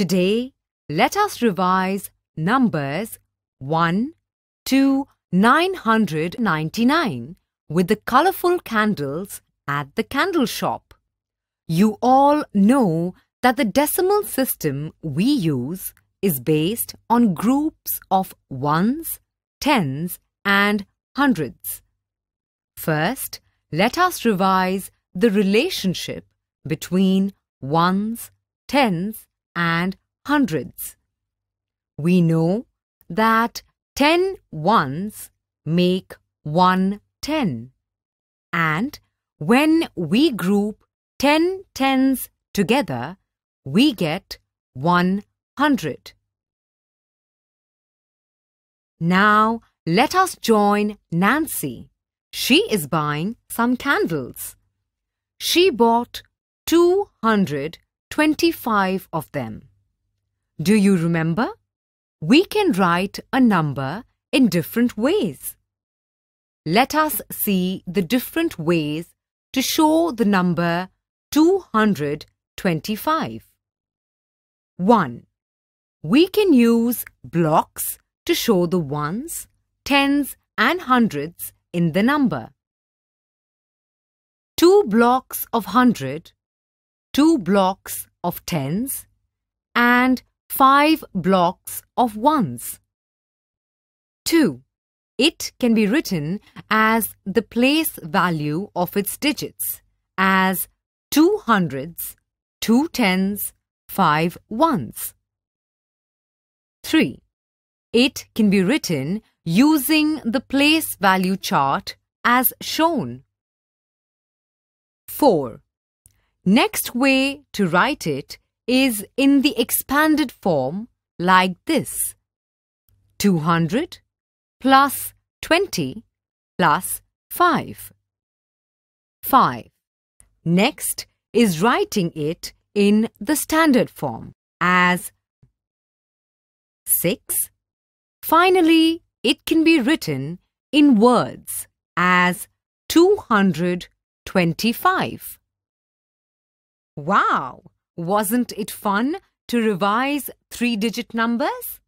Today, let us revise numbers 1 to 999 with the colourful candles at the candle shop. You all know that the decimal system we use is based on groups of ones, tens and hundreds. First, let us revise the relationship between ones, tens and hundreds. We know that 10 ones make 1 10, and when we group 10 tens together, we get 100. Now let us join Nancy. She is buying some candles. She bought 225 of them. Do you remember? We can write a number in different ways. Let us see the different ways to show the number 225. 1. We can use blocks to show the ones, tens and hundreds in the number. 2 blocks of 100, 2 blocks of tens, and 5 blocks of ones. 2. It can be written as the place value of its digits, as 2 hundreds, 2 tens, 5 ones. 3. It can be written using the place value chart as shown. 4. Next way to write it is in the expanded form like this: 200 plus 20 plus 5. 5. Next is writing it in the standard form as 6. Finally, it can be written in words as 225. Wow! Wasn't it fun to revise 3-digit numbers?